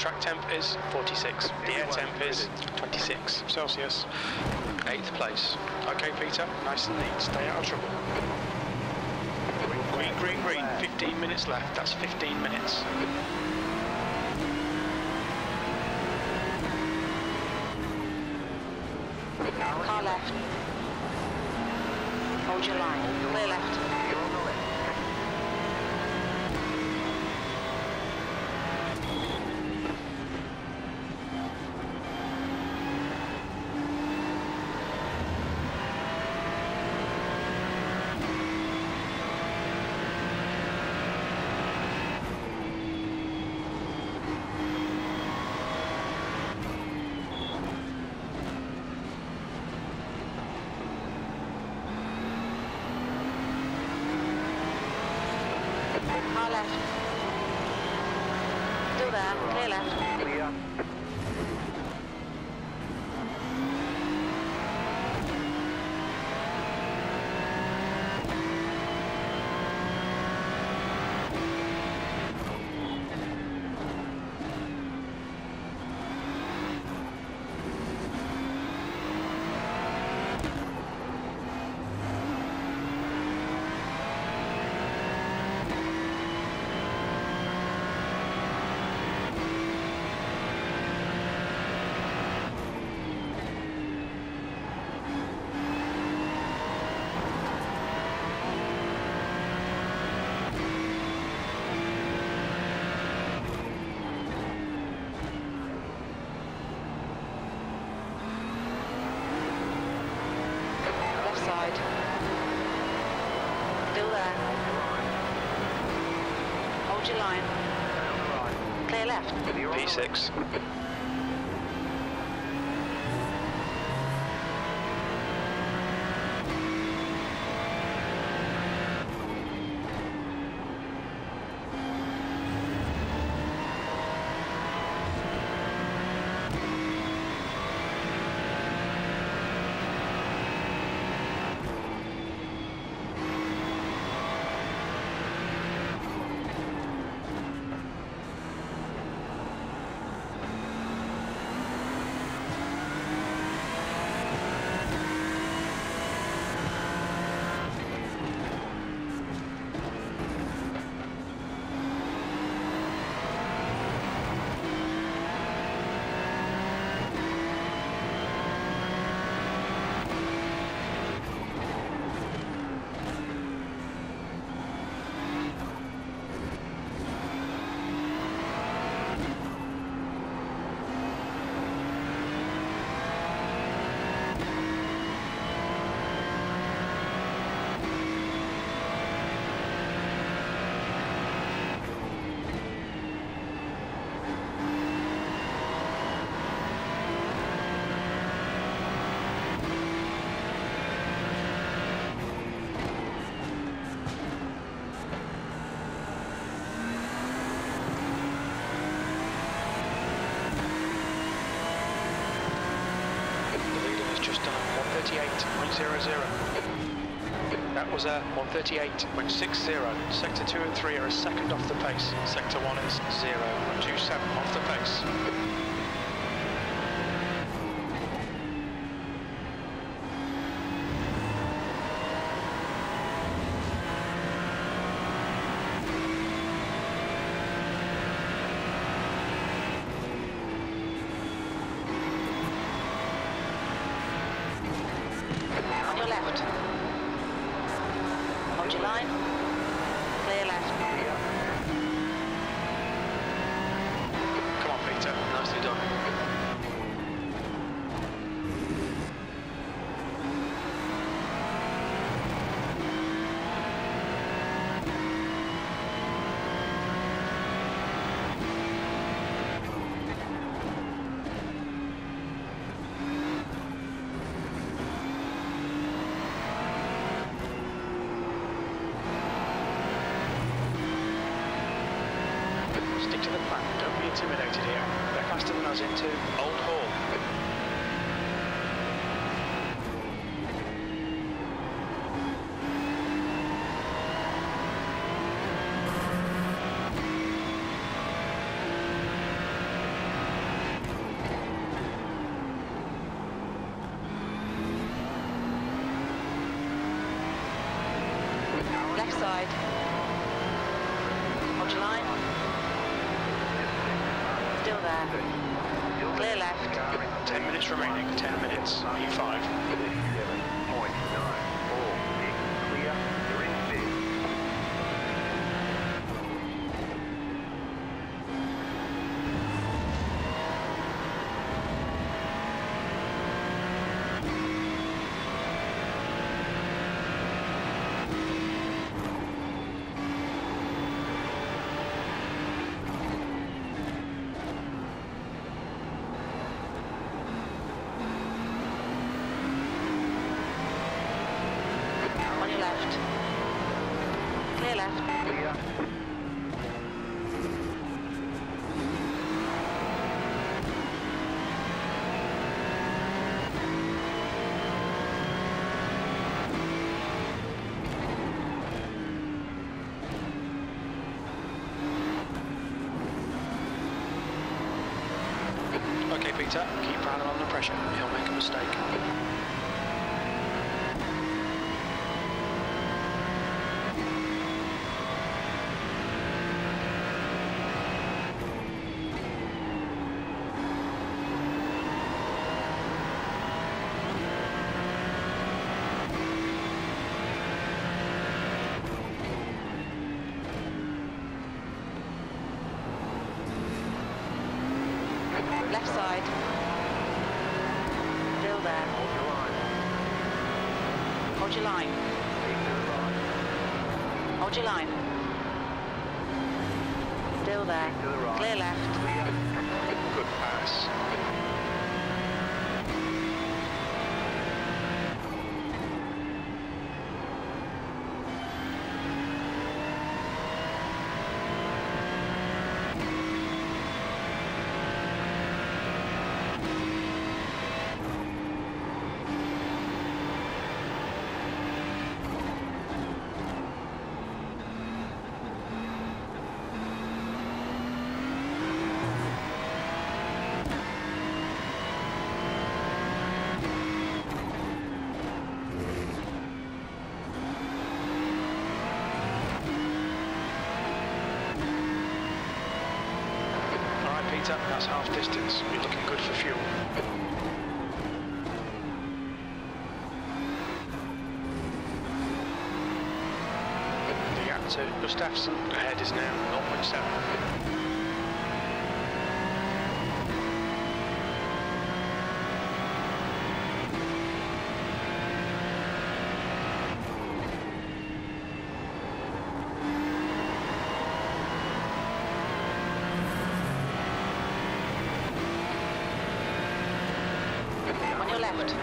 track temp is 46. The air temp is 26 Celsius. 8th place. Okay, Peter. Nice and neat. Stay out of trouble. Green, green, green. 15 minutes left. That's 15 minutes. Car left. Hold your line. Clear left. P6. That was a 138.60. Sector 2 and 3 are a second off the pace. Sector 1 is 0.27 off the pace. side. Hold your line. Still there. Clear left. 10 minutes remaining. 10 minutes. U5. 7.94. Clear. You're in okay, Peter, keep running under pressure. He'll make a mistake. Left side. Still there. Hold your line. Hold your line. Hold your line. Still there. Clear left. Good pass. That's half distance. You're looking good for fuel. The Yakta Gustafsson ahead is now 0.7. Left.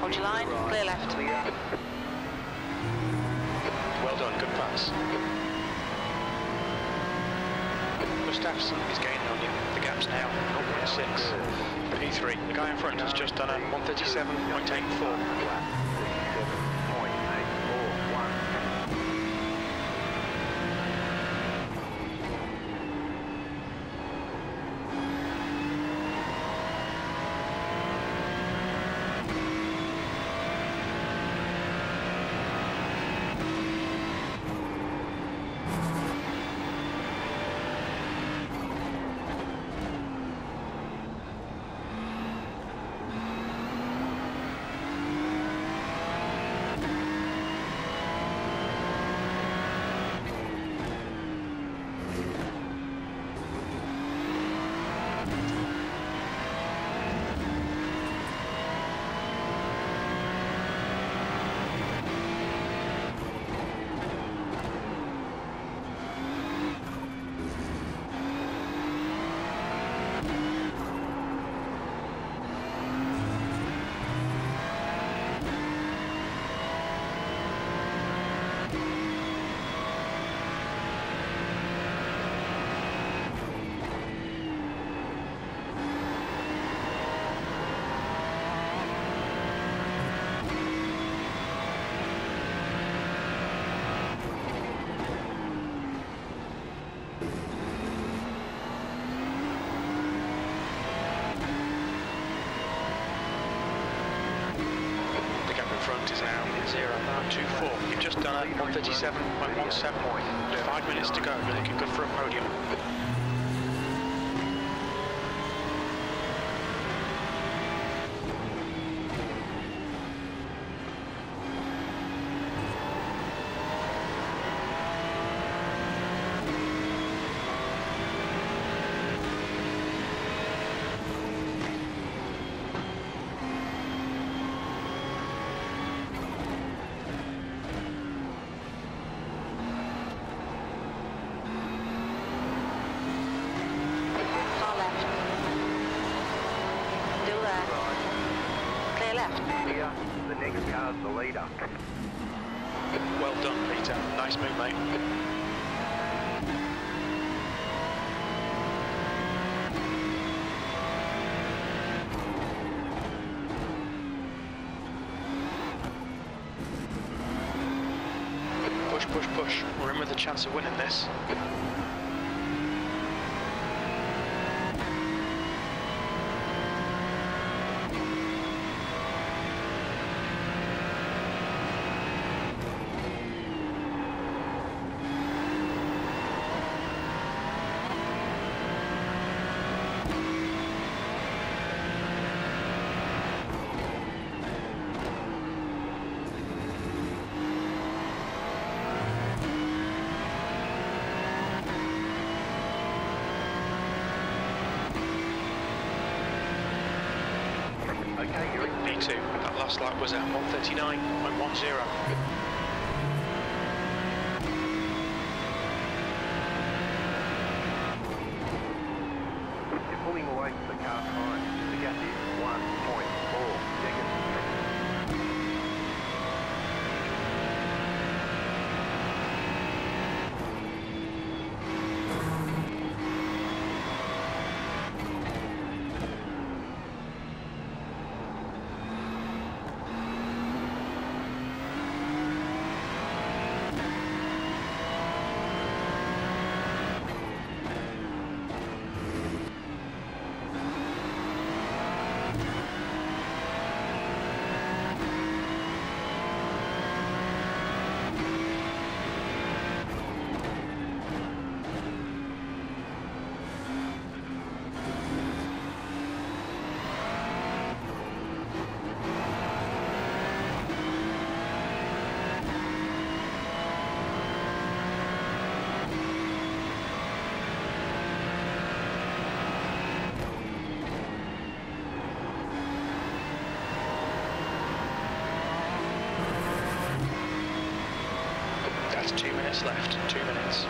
Hold your line, clear left. Well done, good pass. Gustafsson is gaining on you. The gap's now 0.6. P3. The guy in front has just done a 137.84. is now 0.924. You've just done it 137.17. 5 minutes to go. You're looking good for a podium. Well done, Peter. Nice move, mate. Push, push, push. We're in with a chance of winning this. P2, that last lap was at 139.10. Left, 2 minutes.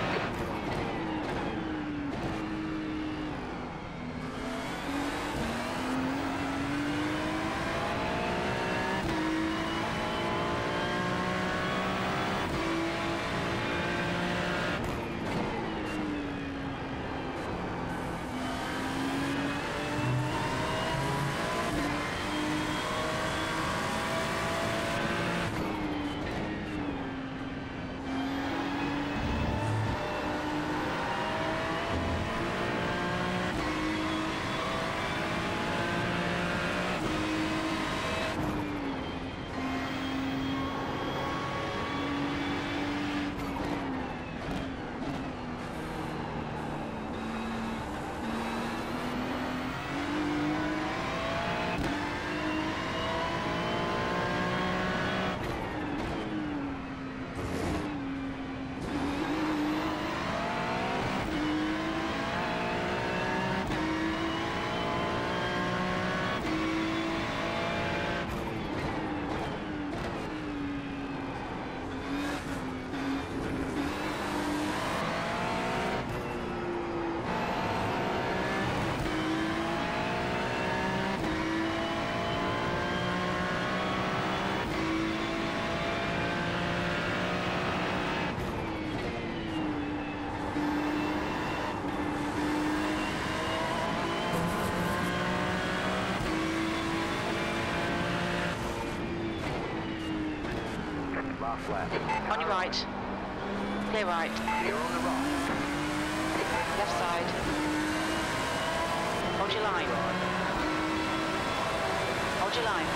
On your right. Clear right. You're on the right. Left side. Hold your line. Hold your line.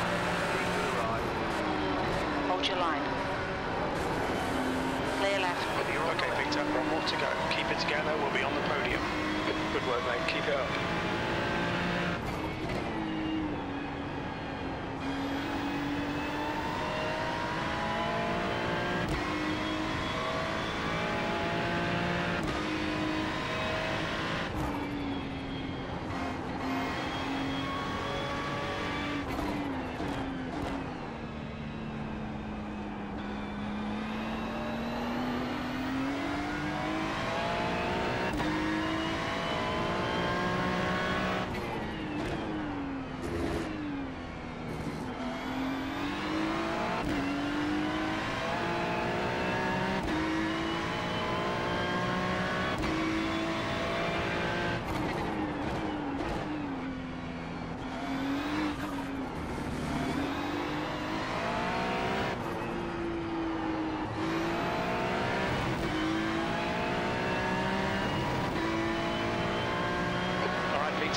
Hold your line. Clear left. Okay, Peter, one more to go. Keep it together, we'll be on the podium. Good work, mate. Keep it up.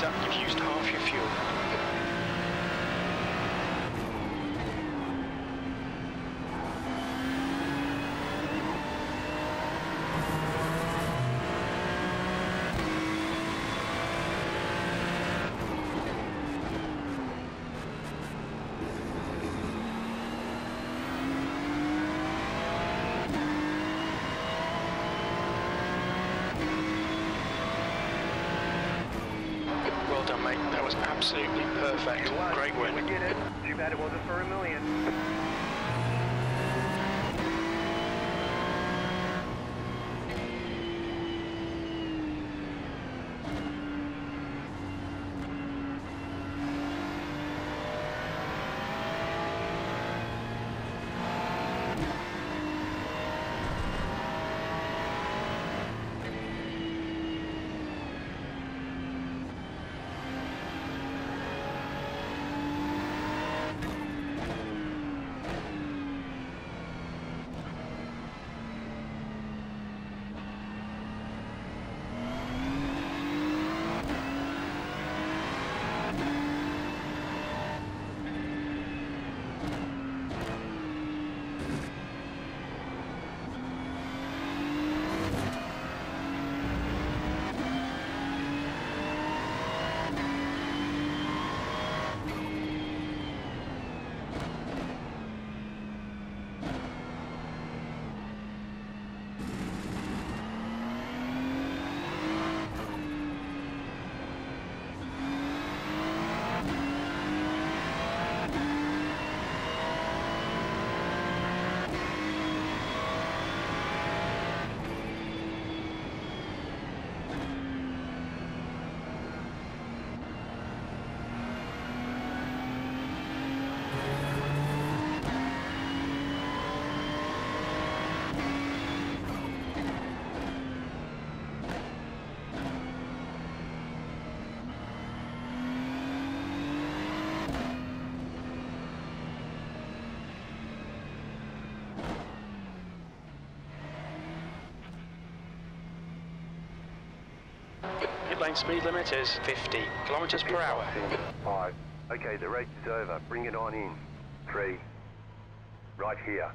You've used half your fuel. That was absolutely perfect. Great win. We did it. Too bad it wasn't for $1 million. Lane speed limit is 50 kilometers per hour. 5. Okay, the race is over. Bring it on in. 3. Right here.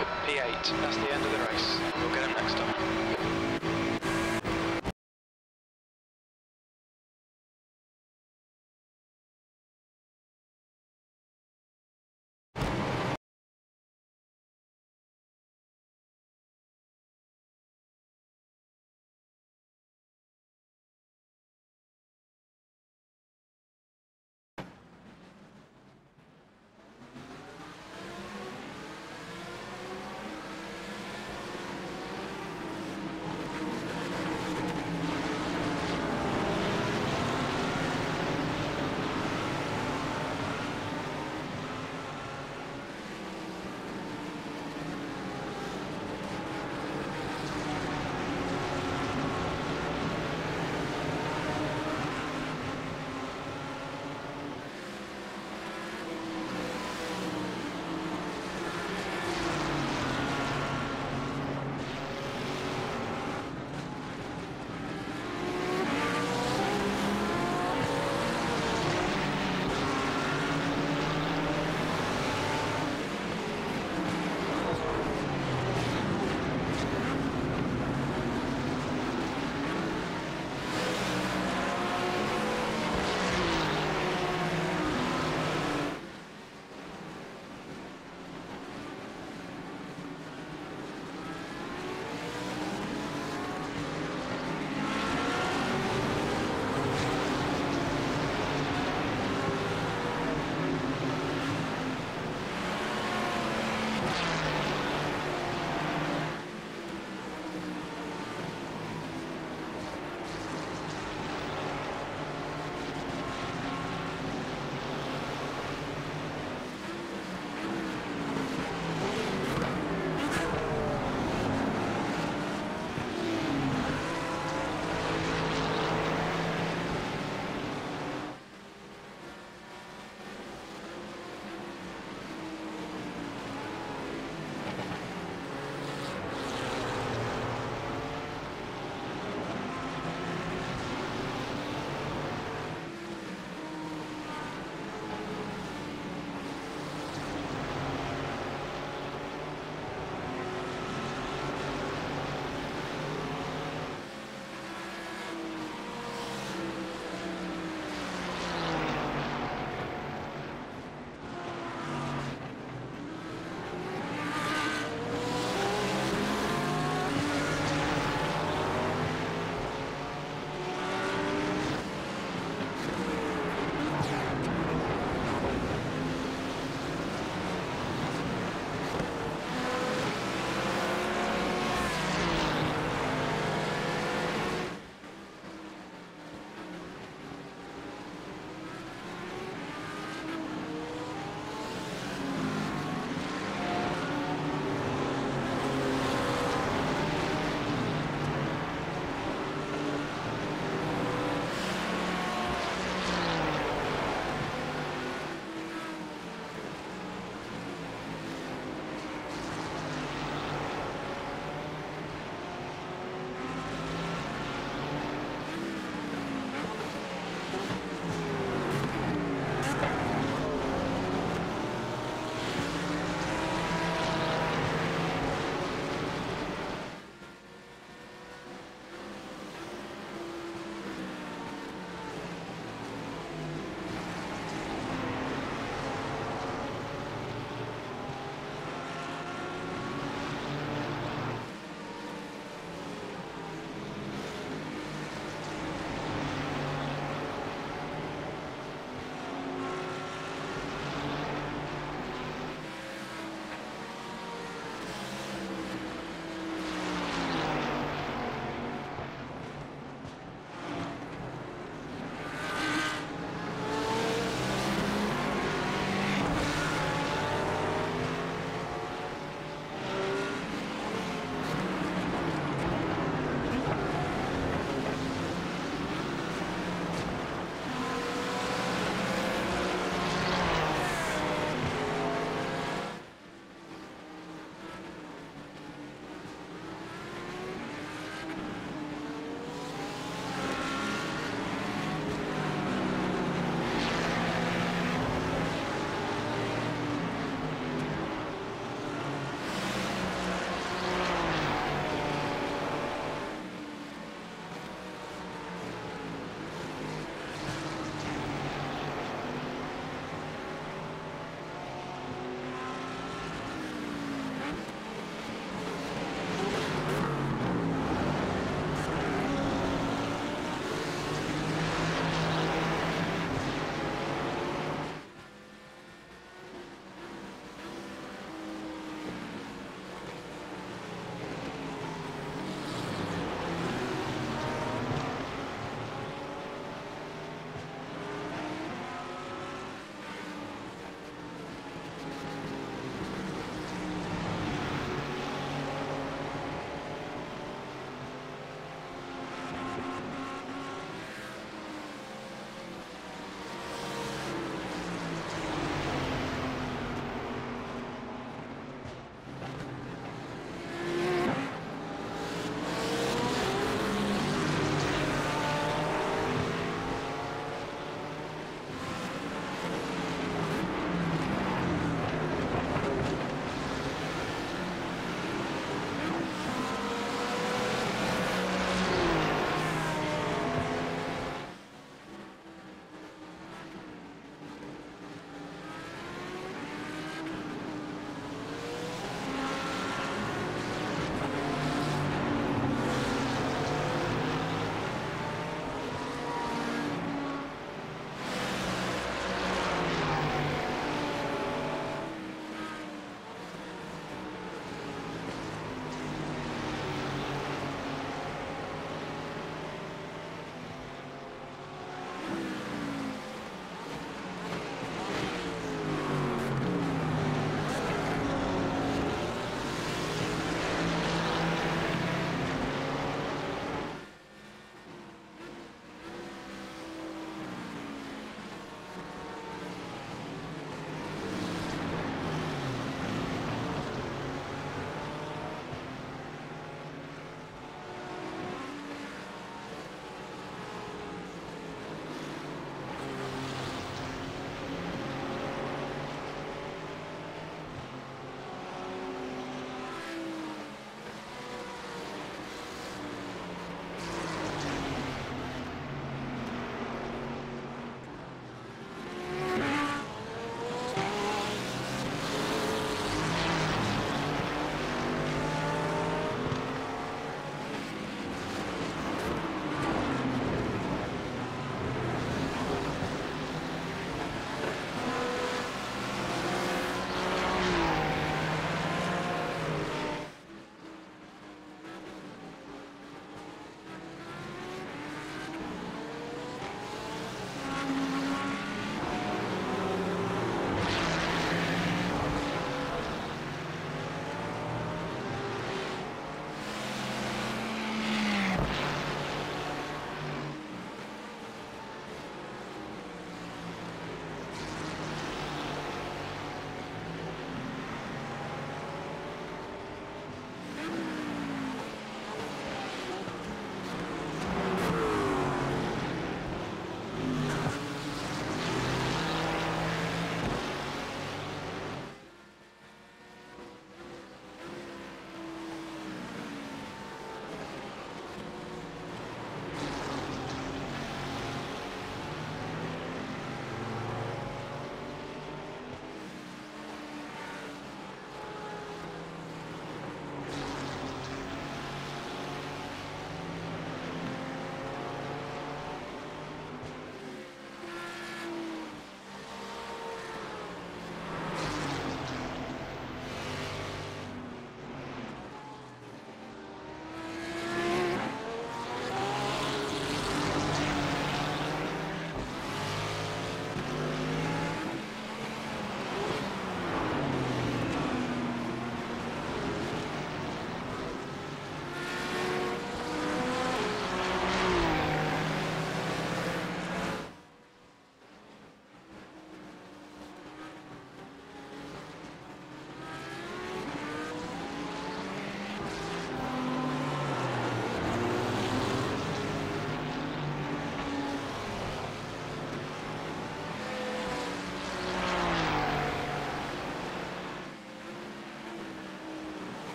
P8. That's the end of the race. We'll get him next time.